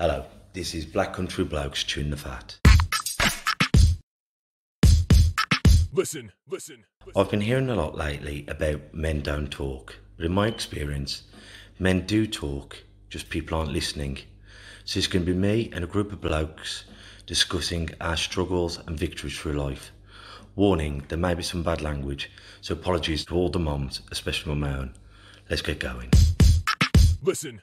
Hello, this is Black Country Blokes chewing the fat. Listen. I've been hearing a lot lately about men don't talk. But in my experience, men do talk, just people aren't listening. So it's going to be me and a group of blokes discussing our struggles and victories through life. Warning, there may be some bad language, so apologies to all the mums, especially my own. Let's get going. Listen.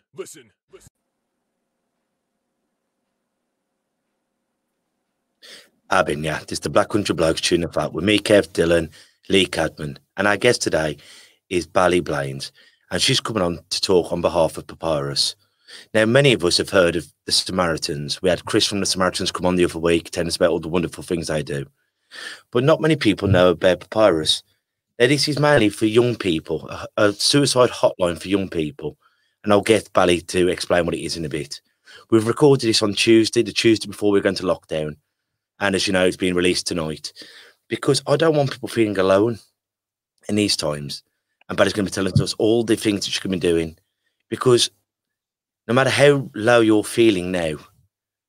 This is the Black Country Blokes tuning up with me, Kev Dillon, Lee Cadmen, and our guest today is Bally, and she's coming on to talk on behalf of Papyrus. Now, many of us have heard of the Samaritans. We had Chris from the Samaritans come on the other week, telling us about all the wonderful things they do. But not many people know about Papyrus. Now, this is mainly for young people, a suicide hotline for young people. And I'll get Bally to explain what it is in a bit. We've recorded this on Tuesday, the Tuesday before we're going to lockdown. And as you know, it's being released tonight. Because I don't want people feeling alone in these times. And Bally's going to be telling us all the things that she can be doing. Because no matter how low you're feeling now,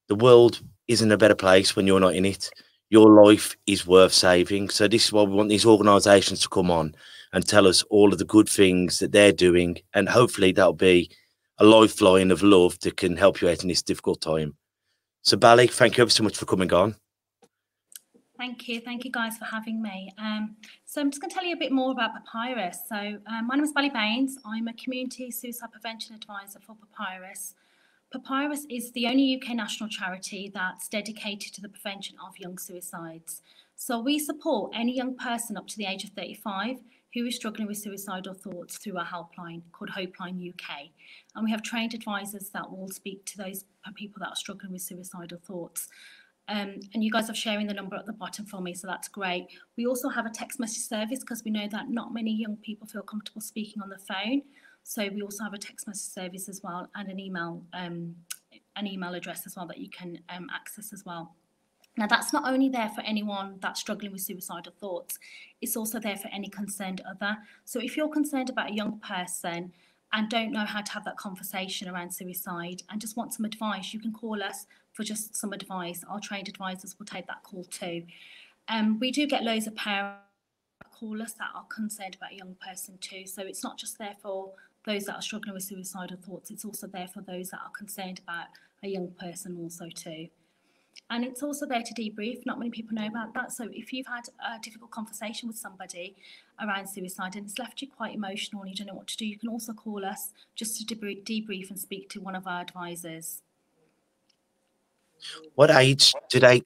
the world isn't a better place when you're not in it. Your life is worth saving. So this is why we want these organisations to come on and tell us all of the good things that they're doing. And hopefully that'll be a lifeline of love that can help you out in this difficult time. So Bally, thank you ever so much for coming on. Thank you. Thank you guys for having me. So I'm just going to tell you a bit more about Papyrus. So my name is Bally Baines. I'm a community suicide prevention advisor for Papyrus. Papyrus is the only UK national charity that's dedicated to the prevention of young suicides. So we support any young person up to the age of 35 who is struggling with suicidal thoughts through our helpline called HopeLine UK. And we have trained advisors that will speak to those people that are struggling with suicidal thoughts. And you guys are sharing the number at the bottom for me, so that's great. We also have a text message service because we know that not many young people feel comfortable speaking on the phone. So we also have a text message service as well, and an email address as well that you can access as well. Now, that's not only there for anyone that's struggling with suicidal thoughts, it's also there for any concerned other. So if you're concerned about a young person and don't know how to have that conversation around suicide and just want some advice, you can call us for just some advice. Our trained advisors will take that call too. We do get loads of parents that call us that are concerned about a young person too. So it's not just there for those that are struggling with suicidal thoughts, it's also there for those that are concerned about a young person also too. And it's also there to debrief. Not many people know about that. So if you've had a difficult conversation with somebody around suicide and it's left you quite emotional and you don't know what to do, you can also call us just to debrief and speak to one of our advisors. What age do they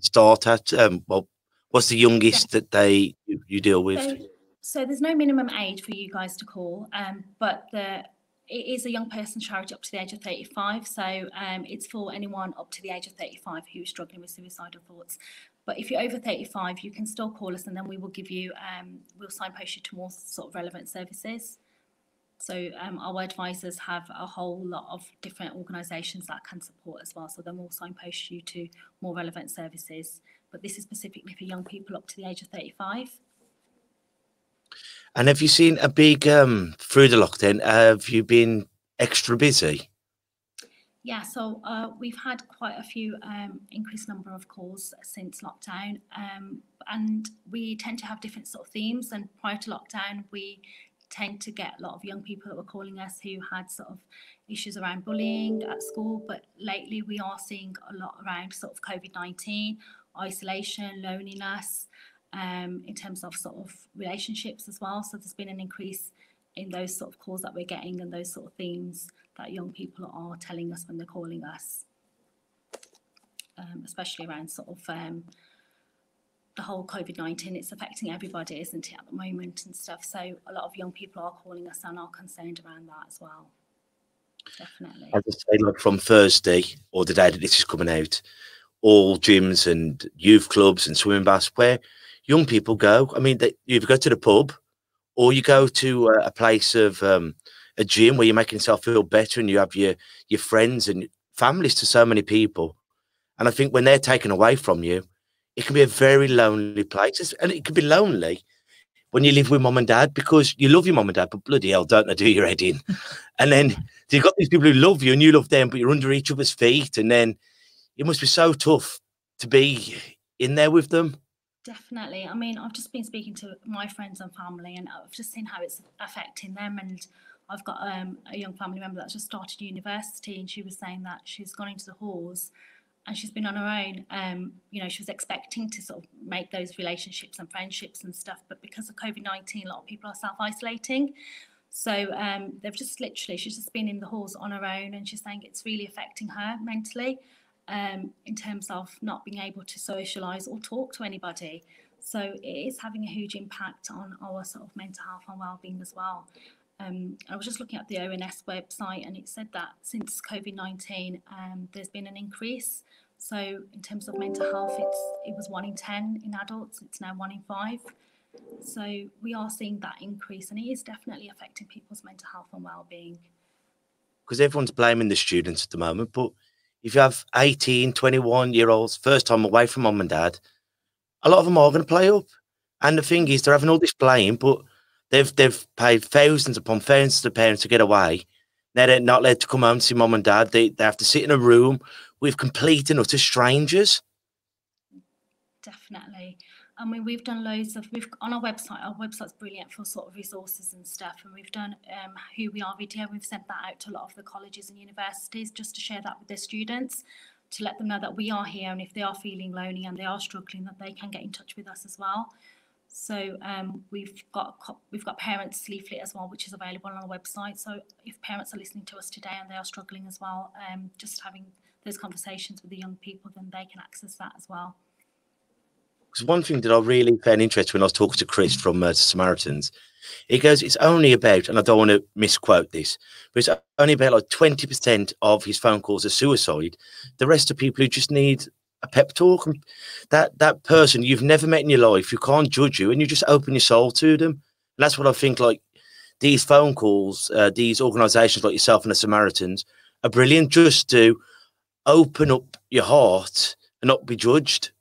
start at? What's the youngest that you deal with? So there's no minimum age for you guys to call, but it is a young person charity up to the age of 35, so it's for anyone up to the age of 35 who's struggling with suicidal thoughts. But if you're over 35, you can still call us, and then we will give you, we'll signpost you to more sort of relevant services. So our advisors have a whole lot of different organisations that can support as well, so then we'll signpost you to more relevant services. But this is specifically for young people up to the age of 35. And have you seen a big, through the lockdown, have you been extra busy? Yeah, so we've had quite a few increased number of calls since lockdown. And we tend to have different sort of themes. And prior to lockdown, we tend to get a lot of young people that were calling us who had sort of issues around bullying at school. But lately, we are seeing a lot around sort of COVID-19, isolation, loneliness. In terms of sort of relationships as well. So there's been an increase in those sort of calls that we're getting and those sort of themes that young people are telling us when they're calling us, especially around sort of the whole COVID-19. It's affecting everybody, isn't it, at the moment and stuff. So a lot of young people are calling us and are concerned around that as well. Definitely. As I say, like from Thursday or the day that this is coming out, all gyms and youth clubs and swimming baths where young people go. I mean, you go to the pub or you go to a place of a gym where you're making yourself feel better and you have your friends and families to so many people. And I think when they're taken away from you, it can be a very lonely place. And it can be lonely when you live with mum and dad because you love your mum and dad, but bloody hell, don't they do your head in? And then So you've got these people who love you and you love them, but you're under each other's feet. And then it must be so tough to be in there with them. Definitely. I mean, I've just been speaking to my friends and family, and I've just seen how it's affecting them. And I've got a young family member that's just started university, and she was saying that she's gone into the halls and she's been on her own. You know, she was expecting to sort of make those relationships and friendships and stuff, but because of COVID-19, a lot of people are self-isolating. So they've just literally, she's just been in the halls on her own, and she's saying it's really affecting her mentally. In terms of not being able to socialise or talk to anybody. So it is having a huge impact on our sort of mental health and wellbeing as well. I was just looking at the ONS website, and it said that since COVID-19 there's been an increase. So in terms of mental health, it was 1 in 10 in adults, it's now 1 in 5. So we are seeing that increase, and it is definitely affecting people's mental health and wellbeing. Because everyone's blaming the students at the moment, but if you have 18, 21-year-olds, first time away from mum and dad, a lot of them are going to play up. And the thing is, they're having all this blame, but they've paid thousands upon thousands of parents to get away. Now they're not allowed to come home to see mum and dad. They have to sit in a room with complete and utter strangers. Definitely. I mean, we've done loads of, on our website's brilliant for sort of resources and stuff, and we've done Who We Are video, we've sent that out to a lot of the colleges and universities just to share that with their students, to let them know that we are here, and if they are feeling lonely and they are struggling, that they can get in touch with us as well. So we've got parents' leaflet as well, which is available on our website. So if parents are listening to us today and they are struggling as well, just having those conversations with the young people, then they can access that as well. Because one thing that I really found interesting when I was talking to Chris from Samaritans, he goes, it's only about, and I don't want to misquote this, but it's only about like 20% of his phone calls are suicide. The rest are people who just need a pep talk. And that person you've never met in your life, who can't judge you, and you just open your soul to them. And that's what I think, like, these phone calls, these organisations like yourself and the Samaritans are brilliant, just to open up your heart and not be judged.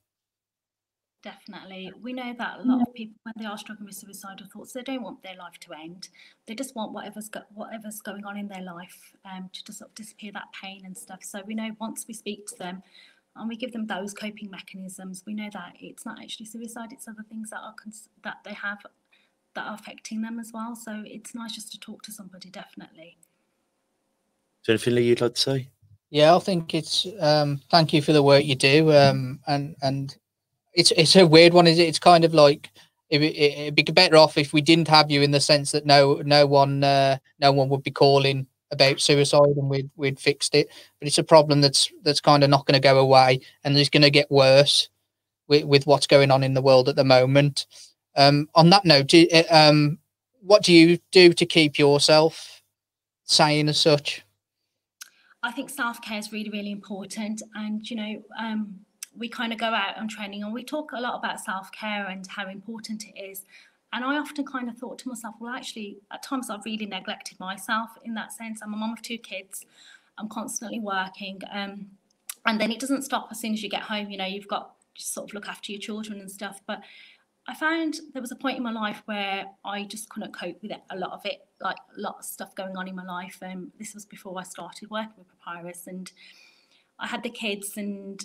Definitely. We know that a lot of people, when they are struggling with suicidal thoughts, they don't want their life to end. They just want whatever's going on in their life to just sort of disappear that pain and stuff. So we know once we speak to them and we give them those coping mechanisms, we know that it's not actually suicide, it's other things that they have that are affecting them as well. So it's nice just to talk to somebody, definitely. Is there anything you'd like to say? Yeah, I think it's thank you for the work you do, and it's a weird one, is it? It's kind of like it'd be better off if we didn't have you, in the sense that no one would be calling about suicide and we'd fixed it. But it's a problem that's kind of not going to go away, and it's going to get worse with what's going on in the world at the moment. On that note, what do you do to keep yourself sane as such? I think self-care is really, really important, and you know, we kind of go out on training and we talk a lot about self-care and how important it is. And I often kind of thought to myself, well, actually, at times I've really neglected myself in that sense. I'm a mum of 2 kids. I'm constantly working. And then it doesn't stop as soon as you get home. You know, you've got to sort of look after your children and stuff. But I found there was a point in my life where I just couldn't cope with a lot of it, like a lot of stuff going on in my life. And this was before I started working with Papyrus. And I had the kids, and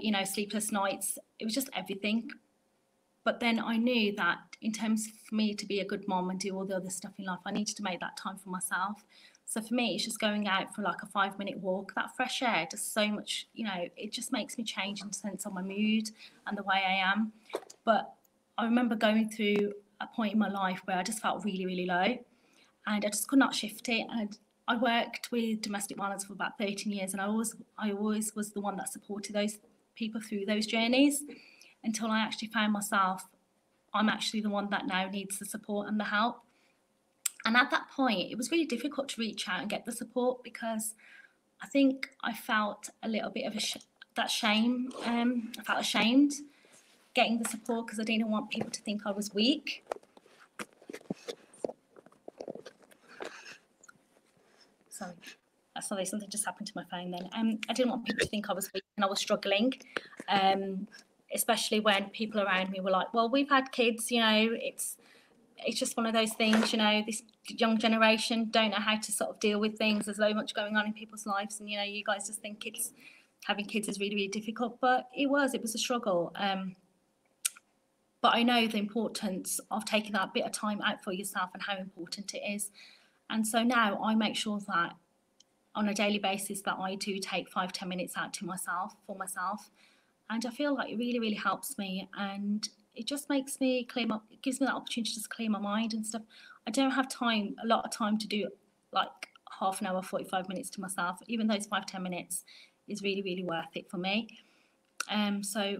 you know, sleepless nights, it was just everything. But then I knew that in terms of for me to be a good mom and do all the other stuff in life, I needed to make that time for myself. So for me, it's just going out for like a 5-minute walk. That fresh air does so much, you know, it just makes me change in the sense of my mood and the way I am. But I remember going through a point in my life where I just felt really, really low, and I just could not shift it. And I worked with domestic violence for about 13 years, and I always was the one that supported those people through those journeys, until I actually found myself, I'm actually the one that now needs the support and the help. And at that point, it was really difficult to reach out and get the support, because I think I felt a little bit of that shame. I felt ashamed getting the support, because I didn't want people to think I was weak. Sorry, something just happened to my phone then. I didn't want people to think I was weak and I was struggling, especially when people around me were like, well, we've had kids, you know, it's it's just one of those things, you know, this young generation don't know how to sort of deal with things. There's so much going on in people's lives, and, you know, you guys just think it's having kids is really, really difficult, but it was a struggle. But I know the importance of taking that bit of time out for yourself and how important it is. And so now I make sure that on a daily basis that I do take 5-10 minutes out to myself, for myself. And I feel like it really, really helps me. And it just makes me clear my, it gives me that opportunity to just clear my mind and stuff. I don't have time, a lot of time to do like half an hour, 45 minutes to myself. Even those 5-10 minutes is really, really worth it for me. So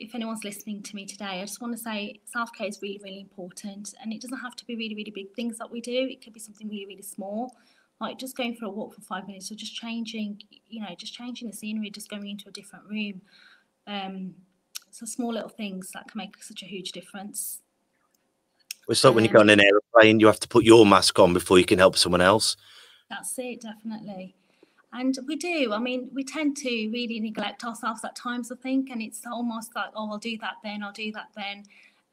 if anyone's listening to me today, I just want to say self-care is really, really important. And it doesn't have to be really, really big things that we do. It could be something really, really small, like just going for a walk for 5 minutes, or just changing, you know, just changing the scenery, just going into a different room. So small little things that can make such a huge difference. It's like when you go on an aeroplane, you have to put your mask on before you can help someone else. That's it, definitely. And we do. I mean, we tend to really neglect ourselves at times, I think, and it's almost like, oh, I'll do that then, I'll do that then.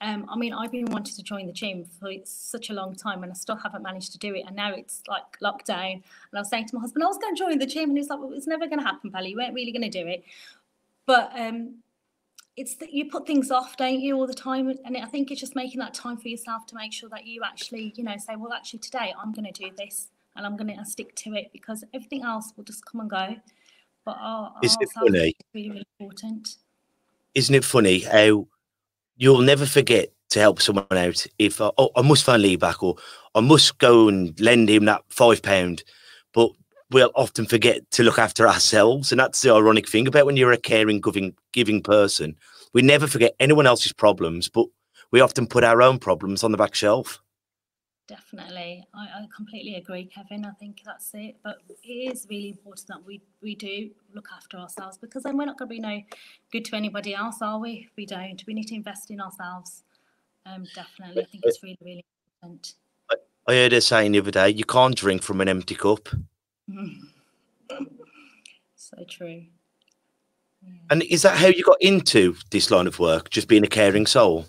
I mean, I've been wanting to join the gym for such a long time, and I still haven't managed to do it. And now it's like lockdown. And I was saying to my husband, I was going to join the gym, and he was like, well, it's never going to happen, Bally. You weren't really going to do it. But it's that you put things off, don't you, all the time? And I think it's just making that time for yourself to make sure that you actually, you know, say, well, actually today I'm going to do this. And I'm going to stick to it, because everything else will just come and go. But isn't it funny? Is really, really important. Isn't it funny how you'll never forget to help someone out? If oh, I must phone Lee back, or I must go and lend him that £5, but we'll often forget to look after ourselves. And that's the ironic thing about when you're a caring, giving person. We never forget anyone else's problems, but we often put our own problems on the back shelf. Definitely. I completely agree, Kevin. I think that's it. But it is really important that we do look after ourselves, because then we're not going to be no good to anybody else, are we? If we don't. We need to invest in ourselves. Definitely. I think it's really, really important. I heard her saying the other day, you can't drink from an empty cup. So true. Yeah. And is that how you got into this line of work, just being a caring soul?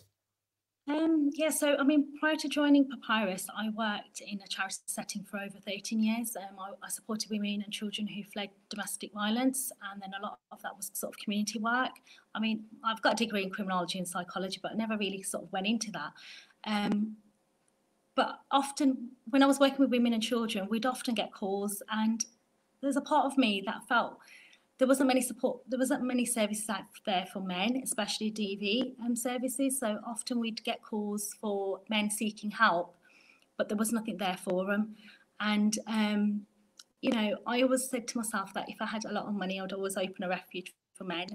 Yeah, so I mean, prior to joining Papyrus, I worked in a charity setting for over 13 years. I supported women and children who fled domestic violence, and then a lot of that was sort of community work. I mean, I've got a degree in criminology and psychology, but I never really sort of went into that. But often when I was working with women and children, we'd often get calls, and there's a part of me that felt there wasn't many support, there wasn't many services out there for men, especially DV services. So often we'd get calls for men seeking help, but there was nothing there for them. And, you know, I always said to myself that if I had a lot of money, I'd always open a refuge for men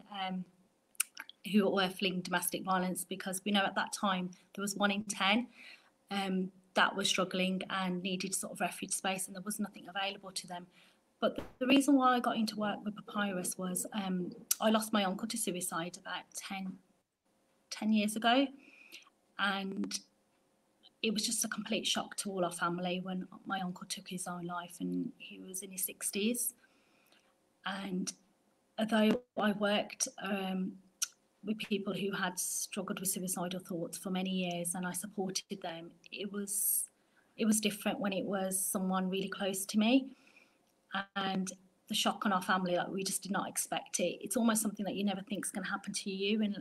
who were fleeing domestic violence, because we know at that time there was 1 in 10 that were struggling and needed sort of refuge space, and there was nothing available to them. But the reason why I got into work with Papyrus was I lost my uncle to suicide about 10 years ago. And it was just a complete shock to all our family when my uncle took his own life, and he was in his 60s. And although I worked with people who had struggled with suicidal thoughts for many years and I supported them, it was different when it was someone really close to me. And the shock on our family, like we just did not expect it. It's almost something that you never think is going to happen to you, and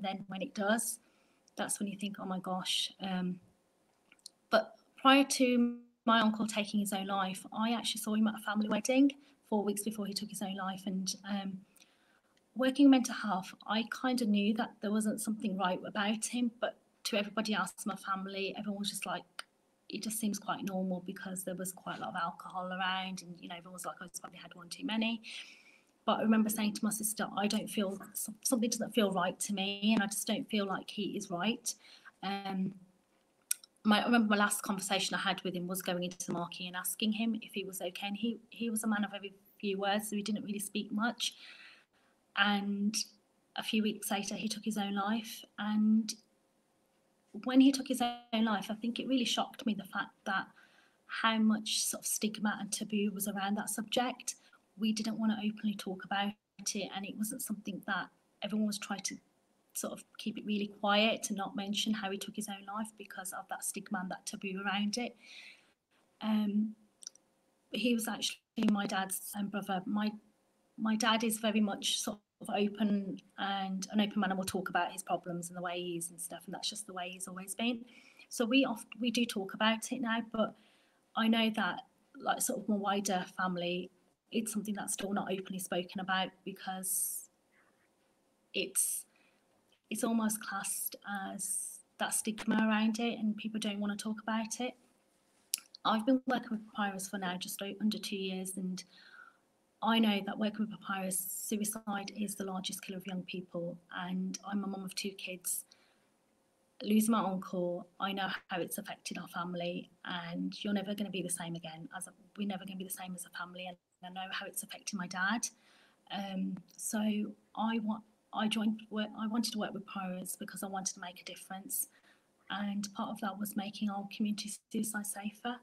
then when it does, that's when you think, oh my gosh. But prior to my uncle taking his own life, I actually saw him at a family wedding 4 weeks before he took his own life. And working in mental health, I kind of knew that there wasn't something right about him, but to everybody else in my family, everyone was just like, it just seems quite normal, because there was quite a lot of alcohol around, and, you know, everyone was like, I just probably had one too many. But I remember saying to my sister, I don't feel, something doesn't feel right to me, and I just don't feel like he is right. I remember my last conversation I had with him was going into the marquee and asking him if he was okay. And he was a man of very few words, so he didn't really speak much. And a few weeks later, he took his own life. And when he took his own life, I think it really shocked me, the fact that how much sort of stigma and taboo was around that subject. We didn't want to openly talk about it, and it wasn't something that everyone was trying to sort of keep it really quiet, to not mention how he took his own life because of that stigma and that taboo around it. He was actually my dad's brother. My dad is very much sort of open, and an open man, and will talk about his problems and the way he is and stuff, and that's just the way he's always been. So we do talk about it now, but I know that, like, sort of my wider family, it's something that's still not openly spoken about, because it's almost classed as that stigma around it, and people don't want to talk about it. I've been working with Papyrus for now just under 2 years, and I know that working with Papyrus, suicide is the largest killer of young people, and I'm a mum of 2 kids. Losing my uncle, I know how it's affected our family, and you're never going to be the same again. We're never going to be the same as a family, and I know how it's affected my dad. So I wanted to work with Papyrus because I wanted to make a difference, and part of that was making our community suicide safer.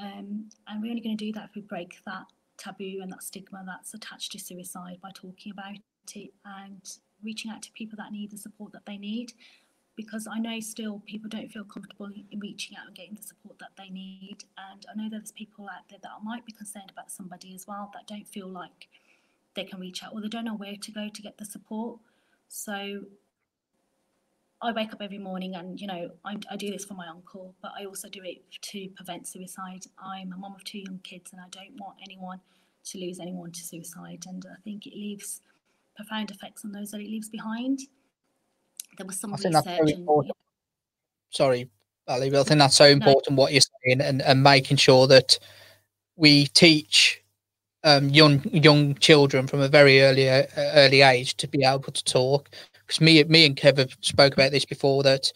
And we're only going to do that if we break that taboo and that stigma that's attached to suicide by talking about it and reaching out to people that need the support that they need. Because I know still people don't feel comfortable in reaching out and getting the support that they need. And I know there's people out there that might be concerned about somebody as well, that don't feel like they can reach out, or they don't know where to go to get the support. So I wake up every morning and, you know, I do this for my uncle, but I also do it to prevent suicide. I'm a mum of 2 young kids, and I don't want anyone to lose anyone to suicide. And I think it leaves profound effects on those that it leaves behind. There was some research. Sorry, Bally, but I think that's so important what you're saying, and making sure that we teach young children from a very early age to be able to talk. Because me and Kev have spoke about this before, that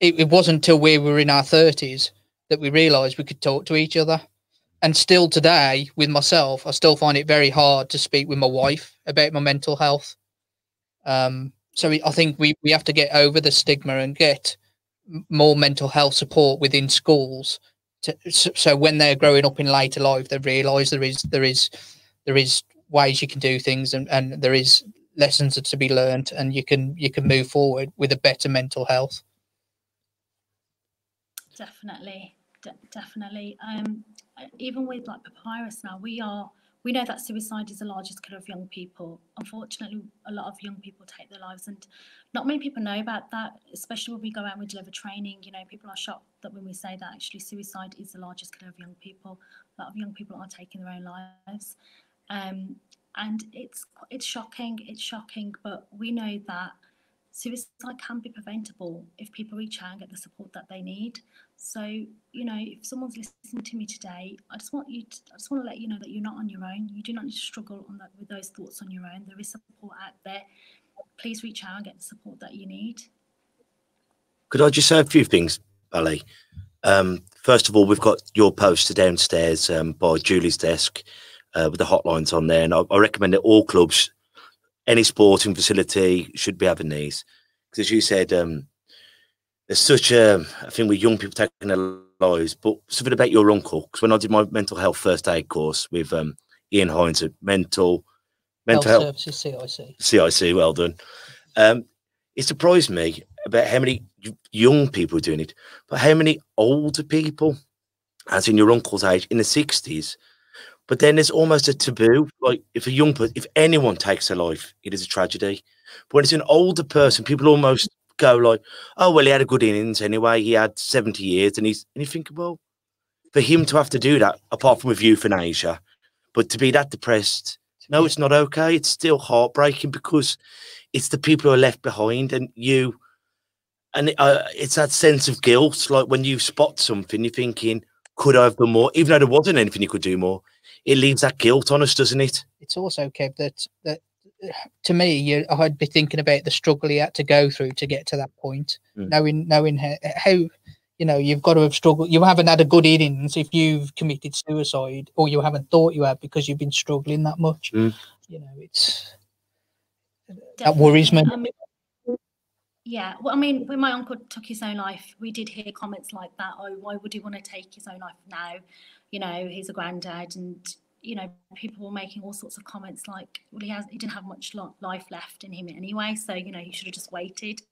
it wasn't until we were in our 30s that we realised we could talk to each other. And still today, with myself, I still find it very hard to speak with my wife about my mental health. So I think we have to get over the stigma and get more mental health support within schools, so when they're growing up in later life, they realise there is ways you can do things, and there is lessons to be learned, and you can move forward with a better mental health. Definitely, definitely. Even with, like, Papyrus now, we know that suicide is the largest killer of young people. Unfortunately, a lot of young people take their lives, and not many people know about that, especially when we go out and we deliver training. You know, people are shocked that when we say that actually suicide is the largest killer of young people, a lot of young people are taking their own lives. And it's shocking, but we know that suicide can be preventable if people reach out and get the support that they need. So, you know, if someone's listening to me today, I just want to let you know that you're not on your own. You do not need to struggle with those thoughts on your own. There is support out there. Please reach out and get the support that you need. Could I just say a few things, Bally? First of all, we've got your poster downstairs by Julie's desk with the hotlines on there. And I recommend that all clubs, any sporting facility, should be having these. Because as you said, there's such a thing with young people taking their lives, but something about your uncle. Because when I did my mental health first aid course with Ian Haynes at Mental Health Services, CIC, well done. It surprised me about how many young people are doing it, but how many older people, as in your uncle's age, in the 60s. But then there's almost a taboo. Like, if anyone takes their life, it is a tragedy. But when it's an older person, people almost go like, oh, well, he had a good innings anyway. He had 70 years. And you think, well, for him to have to do that, apart from with euthanasia, but to be that depressed, no, it's not okay. It's still heartbreaking, because it's the people who are left behind, and it's that sense of guilt. Like, when you spot something, you're thinking, could I have done more? Even though there wasn't anything you could do more, it leaves that guilt on us, doesn't it? It's also, Kev, that to me, I'd be thinking about the struggle he had to go through to get to that point. Mm. Knowing how, you know, you've got to have struggled. You haven't had a good innings if you've committed suicide, or you haven't thought you have because you've been struggling that much. Mm. You know, that worries me. Yeah, well, I mean, when my uncle took his own life, we did hear comments like that. Oh, why would he want to take his own life now? You know, he's a granddad, and you know, people were making all sorts of comments like, well, he didn't have much life left in him anyway, so, you know, he should have just waited.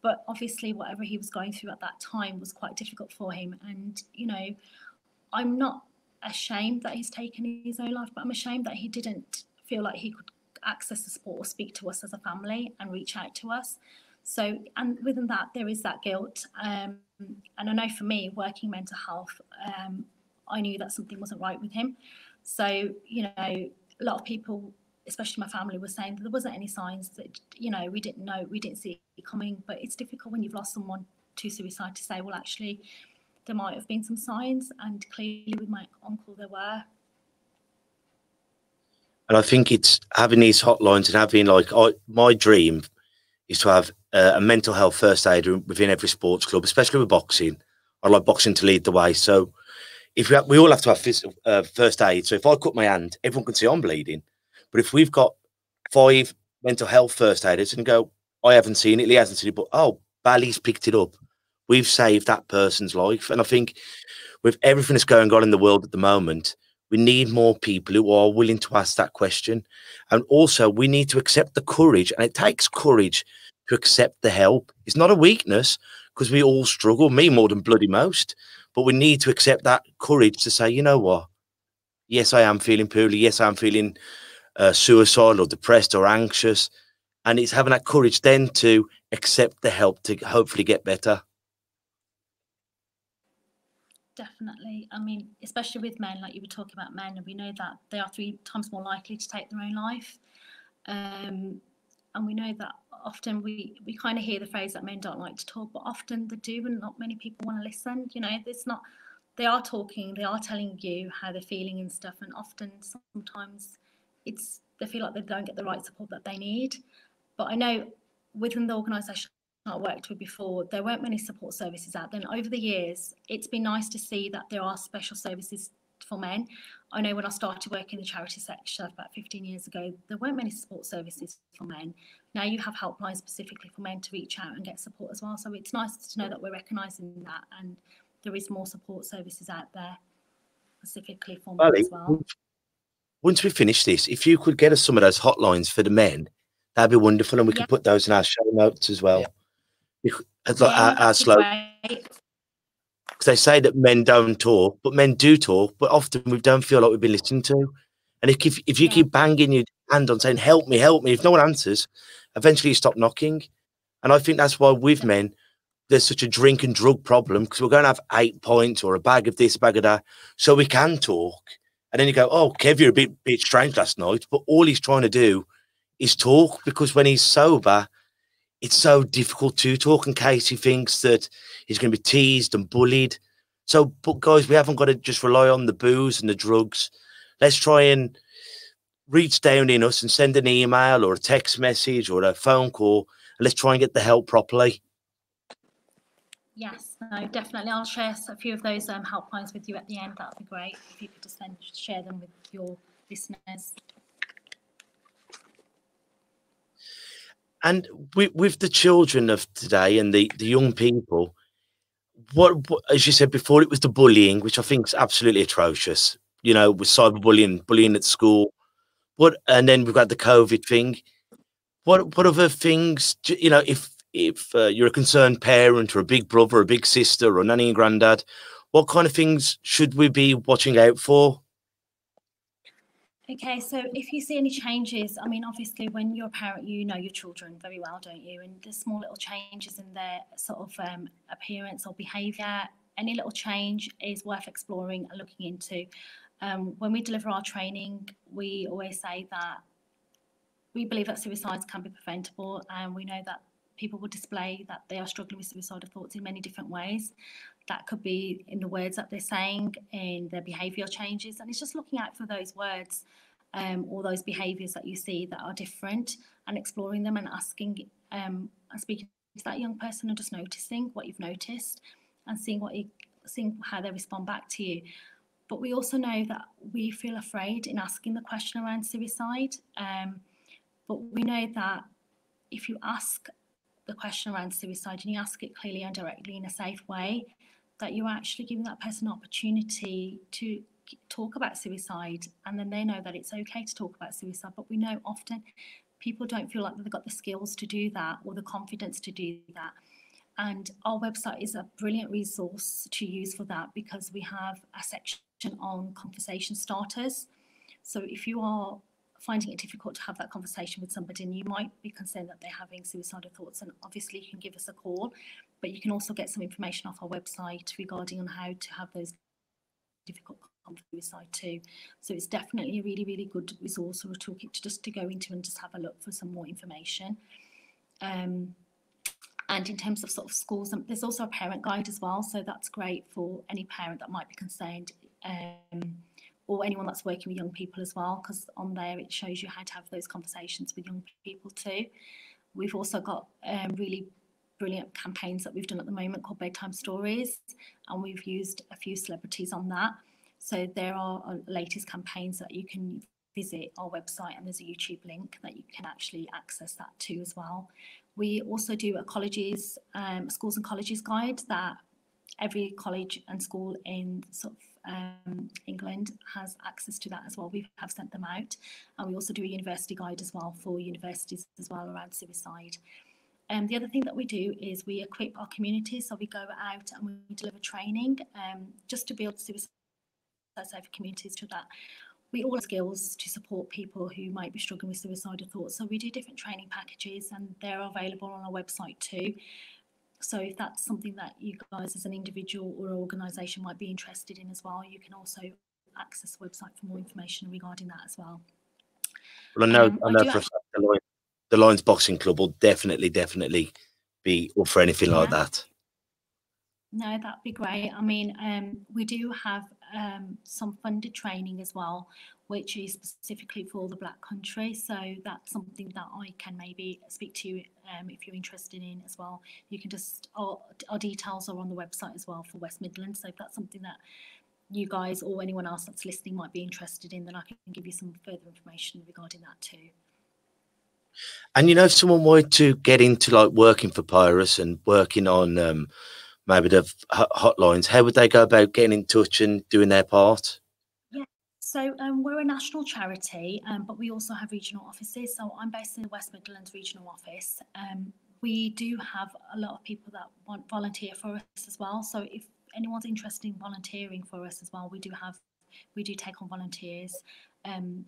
But obviously whatever he was going through at that time was quite difficult for him. And, you know, I'm not ashamed that he's taken his own life, but I'm ashamed that he didn't feel like he could access the support or speak to us as a family and reach out to us. So, and within that, there is that guilt. And I know for me, working mental health, I knew that something wasn't right with him. So, you know, a lot of people, especially my family, were saying that there wasn't any signs that, you know, we didn't see it coming. But it's difficult when you've lost someone to suicide to say, well, actually, there might have been some signs. And clearly with my uncle, there were. And I think it's having these hotlines and having, like, my dream is to have a mental health first aider within every sports club, especially with boxing. I'd like boxing to lead the way. So if we all have to have physical, first aid. So if I cut my hand, everyone can see I'm bleeding. But if we've got 5 mental health first aiders and go, I haven't seen it, Lee hasn't seen it, but oh, Bally's picked it up. We've saved that person's life. And I think with everything that's going on in the world at the moment, we need more people who are willing to ask that question. And also we need to accept the courage. And it takes courage to accept the help. It's not a weakness because we all struggle, me more than bloody most. But we need to accept that courage to say, you know what? Yes, I am feeling poorly. Yes, I'm feeling suicidal or depressed or anxious. And it's having that courage then to accept the help to hopefully get better. Definitely. I mean, especially with men, like you were talking about men, and we know that they are 3 times more likely to take their own life. And we know that often we kind of hear the phrase that men don't like to talk, but often they do, and not many people want to listen. You know, it's not, they are talking, they are telling you how they're feeling and stuff. And often sometimes it's, they feel like they don't get the right support that they need. But I know within the organisation I worked with before, there weren't many support services out there. And over the years, it's been nice to see that there are special services for men. I know when I started working in the charity sector about 15 years ago, there weren't many support services for men. Now you have helplines specifically for men to reach out and get support as well. So it's nice to know that we're recognising that and there is more support services out there specifically for men as well. Once we finish this, if you could get us some of those hotlines for the men, that'd be wonderful. And we can put those in our show notes as well. Yeah. Like our slogan, because they say that men don't talk, but men do talk, but often we don't feel like we've been listened to. And if you keep banging your hand on saying help me, if no one answers, eventually you stop knocking. And I think that's why with men there's such a drink and drug problem, because we're going to have 8 pints or a bag of this, bag of that, so we can talk. And then you go, oh, Kev, you're a bit strange last night, but all he's trying to do is talk, because when he's sober, it's so difficult to talk in case he thinks that he's going to be teased and bullied. So, but guys, we haven't got to just rely on the booze and the drugs. Let's try and reach down in us and send an email or a text message or a phone call. And let's try and get the help properly. Yes, no, definitely. I'll share a few of those helplines with you at the end. That would be great if you could just then share them with your listeners. And with the children of today and the young people, what, as you said before, it was the bullying, which I think is absolutely atrocious, you know, with cyberbullying, bullying at school. And then we've got the COVID thing. What other things, you know, if you're a concerned parent or a big brother, or a big sister or nanny and granddad, what kind of things should we be watching out for? Okay, so if you see any changes, I mean, obviously when you're a parent, you know your children very well, don't you? And there's small little changes in their sort of appearance or behaviour. Any little change is worth exploring and looking into. When we deliver our training, we always say that we believe that suicides can be preventable, and we know that people will display that they are struggling with suicidal thoughts in many different ways. That could be in the words that they're saying, in their behavioural changes. And it's just looking out for those words or those behaviours that you see that are different, and exploring them and asking and speaking to that young person and just noticing what you've noticed and seeing how they respond back to you. But we also know that we feel afraid in asking the question around suicide. But we know that if you ask the question around suicide and you ask it clearly and directly in a safe way, that you're actually giving that person an opportunity to talk about suicide, and then they know that it's okay to talk about suicide. But we know often people don't feel like they've got the skills to do that or the confidence to do that. And our website is a brilliant resource to use for that, because we have a section on conversation starters. So if you are finding it difficult to have that conversation with somebody and you might be concerned that they're having suicidal thoughts, and obviously you can give us a call, but you can also get some information off our website regarding on how to have those difficult conversations too. So it's definitely a really, really good resource or a toolkit just to go into and just have a look for some more information. And in terms of sort of schools, there's also a parent guide as well, so that's great for any parent that might be concerned, or anyone that's working with young people as well, because on there it shows you how to have those conversations with young people too. We've also got really brilliant campaigns that we've done at the moment called Bedtime Stories, and we've used a few celebrities on that. So there are our latest campaigns that you can visit our website, and there's a YouTube link that you can actually access that too as well. We also do a colleges, schools and colleges guide that every college and school in sort of England has access to that as well. We have sent them out, and we also do a university guide as well for universities as well around suicide. And the other thing that we do is we equip our community, so we go out and we deliver training just to build suicide safe communities so that we all have skills to support people who might be struggling with suicidal thoughts. So we do different training packages, and they're available on our website too. So if that's something that you guys as an individual or organisation might be interested in as well, you can also access the website for more information regarding that as well. Well, I know for a fact the Lions Boxing Club will definitely be up for anything like that. No, that'd be great. I mean, we do have some funded training as well, which is specifically for the Black Country. So that's something that I can maybe speak to you if you're interested in as well. You can just, our details are on the website as well for West Midlands. So if that's something that you guys or anyone else that's listening might be interested in, then I can give you some further information regarding that too. And, you know, if someone wanted to get into like working for Papyrus and working on maybe the hotlines, how would they go about getting in touch and doing their part? Yeah, so we're a national charity, but we also have regional offices. So I'm based in the West Midlands regional office. We do have a lot of people that want volunteer for us as well. So if anyone's interested in volunteering for us as well, we do take on volunteers.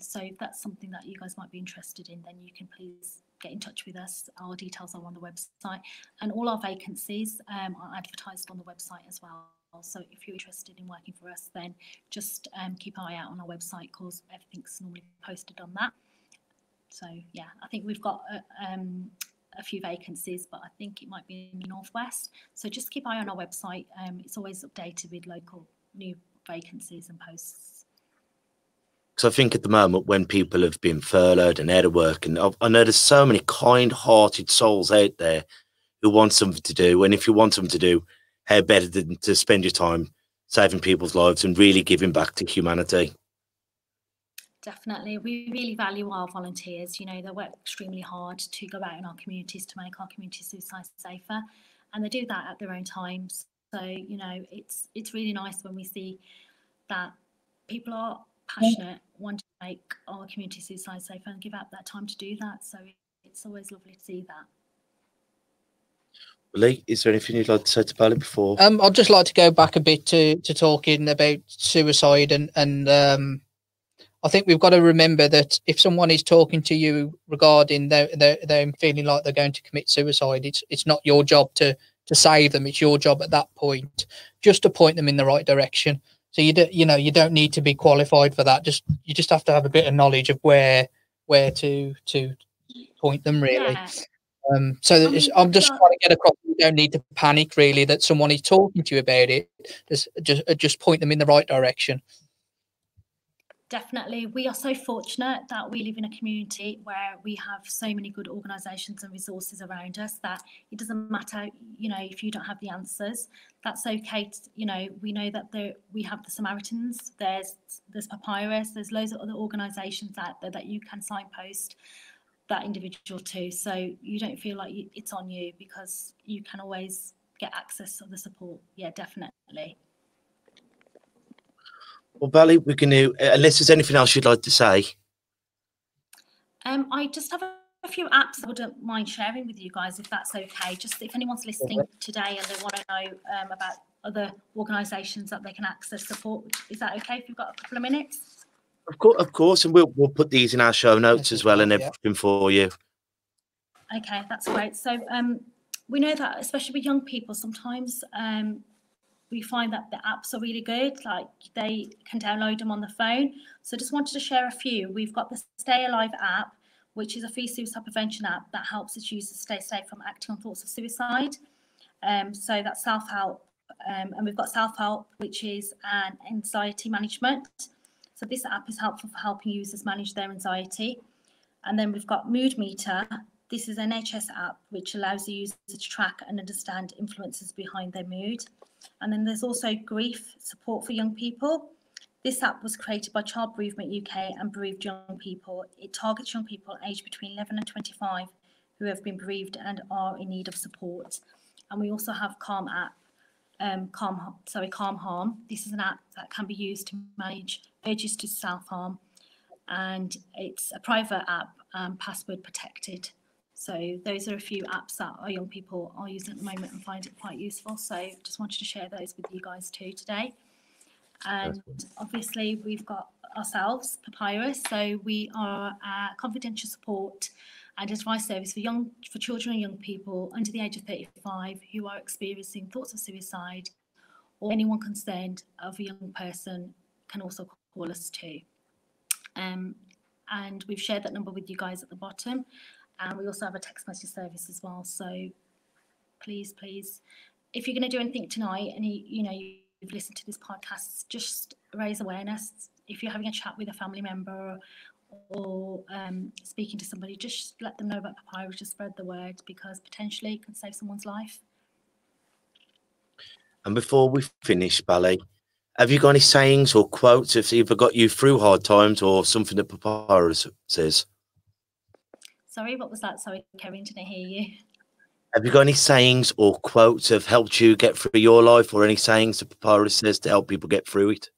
So if that's something that you guys might be interested in, then you can please get in touch with us. Our details are on the website, and all our vacancies are advertised on the website as well. So if you're interested in working for us, then just keep an eye out on our website, because everything's normally posted on that. So yeah, I think we've got a few vacancies, but I think it might be in the northwest. So just keep an eye on our website. It's always updated with local new vacancies and posts. Because I think at the moment when people have been furloughed and out of work, and I know there's so many kind-hearted souls out there who want something to do. And if you want something to do, how better than to spend your time saving people's lives and really giving back to humanity? Definitely. We really value our volunteers. You know, they work extremely hard to go out in our communities to make our communities suicide safer. And they do that at their own times. So, you know, it's really nice when we see that people are passionate, want to make our community suicide safe and give up that time to do that. So it's always lovely to see that. Well, Lee, is there anything you'd like to say to Bally before? I'd just like to go back a bit to talking about suicide, and I think we've got to remember that if someone is talking to you regarding them feeling like they're going to commit suicide, it's not your job to save them. It's your job at that point just to point them in the right direction. So you don't need to be qualified for that. You just have to have a bit of knowledge of where to point them, really. Yeah. So that I'm just trying to get across. You don't need to panic, really, that someone is talking to you about it. Just point them in the right direction. Definitely. We are so fortunate that we live in a community where we have so many good organisations and resources around us that it doesn't matter, you know, if you don't have the answers. That's okay. You know, we know that we have the Samaritans, there's Papyrus, there's loads of other organisations out there that you can signpost that individual to. So you don't feel like it's on you, because you can always get access to the support. Yeah, definitely. Well, Bally, we're going to, unless there's anything else you'd like to say. I just have a few apps I wouldn't mind sharing with you guys, if that's okay. Just if anyone's listening today and they want to know about other organisations that they can access support, is that okay if you've got a couple of minutes? Of course, and we'll put these in our show notes as well and everything for you. Okay, that's great. So we know that, especially with young people, sometimes we find that the apps are really good, like they can download them on the phone. So just wanted to share a few. We've got the Stay Alive app, which is a free suicide prevention app that helps its users stay safe from acting on thoughts of suicide. So that's self-help. And we've got self-help, which is an anxiety management. So this app is helpful for helping users manage their anxiety. And then we've got Mood Meter. This is an NHS app, which allows the user to track and understand influences behind their mood. And then there's also Grief Support for Young People. This app was created by Child Bereavement UK and bereaved young people. It targets young people aged between 11 and 25 who have been bereaved and are in need of support. And we also have Calm app, Calm Harm. This is an app that can be used to manage urges to self-harm. And it's a private app, password protected. So those are a few apps that our young people are using at the moment and find it quite useful. So just wanted to share those with you guys too today. And obviously we've got ourselves, Papyrus. So we are a confidential support and advice service for children and young people under the age of 35 who are experiencing thoughts of suicide, or anyone concerned of a young person can also call us too. And we've shared that number with you guys at the bottom. And we also have a text message service as well. So please, please, if you're going to do anything tonight and you know you've listened to this podcast, just raise awareness. If you're having a chat with a family member or speaking to somebody, just let them know about Papyrus, just spread the word, because potentially it can save someone's life. And before we finish, Bally, have you got any sayings or quotes if they've got you through hard times, or something that Papyrus says? Sorry, what was that? Sorry, Kevin, didn't hear you. Have you got any sayings or quotes that have helped you get through your life, or any sayings that Papyrus says to help people get through it?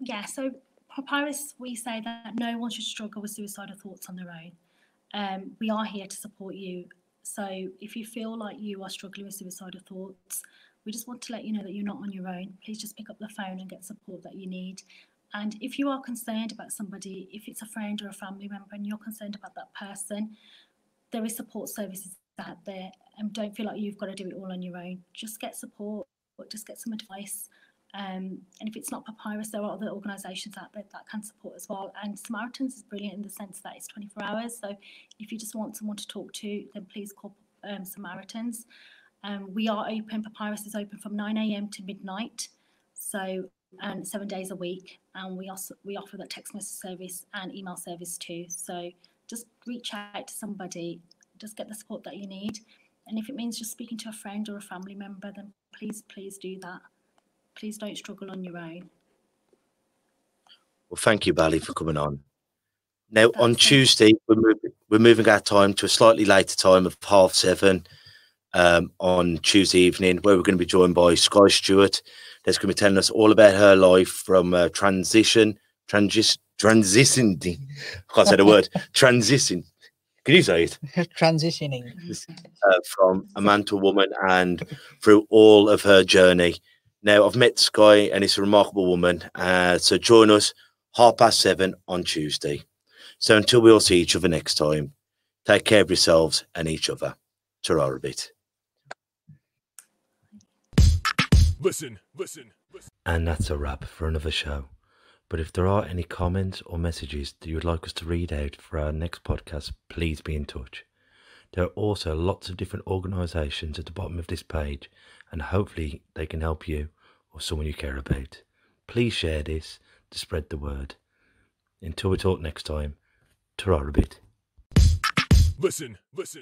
Yeah, so Papyrus, we say that no one should struggle with suicidal thoughts on their own. We are here to support you. So if you feel like you are struggling with suicidal thoughts, we just want to let you know that you're not on your own. Please just pick up the phone and get support that you need. And if you are concerned about somebody, if it's a friend or a family member and you're concerned about that person, there is support services out there, and don't feel like you've got to do it all on your own. Just get support, or just get some advice. And if it's not Papyrus, there are other organisations out there that can support as well. And Samaritans is brilliant in the sense that it's 24 hours. So if you just want someone to talk to, then please call Samaritans. We are open, Papyrus is open from 9 AM to midnight. So... and 7 days a week, and we offer that text message service and email service too. So just reach out to somebody, just get the support that you need, and if it means just speaking to a friend or a family member, then please, please do that. Please don't struggle on your own. Well, thank you, Bally, for coming on. Now on Tuesday we're moving our time to a slightly later time of 7:30 on Tuesday evening, where we're going to be joined by Sky Stewart. That's going to be telling us all about her life from transitioning. I can't say the word. Transition. Can you say it? Transitioning. From a man to a woman, and through all of her journey. Now, I've met Sky, and it's a remarkable woman. So join us 7:30 on Tuesday. So until we all see each other next time, take care of yourselves and each other. Ta-ra a bit. Listen. And that's a wrap for another show. But if there are any comments or messages that you would like us to read out for our next podcast, please be in touch. There are also lots of different organisations at the bottom of this page, and hopefully they can help you or someone you care about. Please share this to spread the word. Until we talk next time, ta-ra a bit. Listen.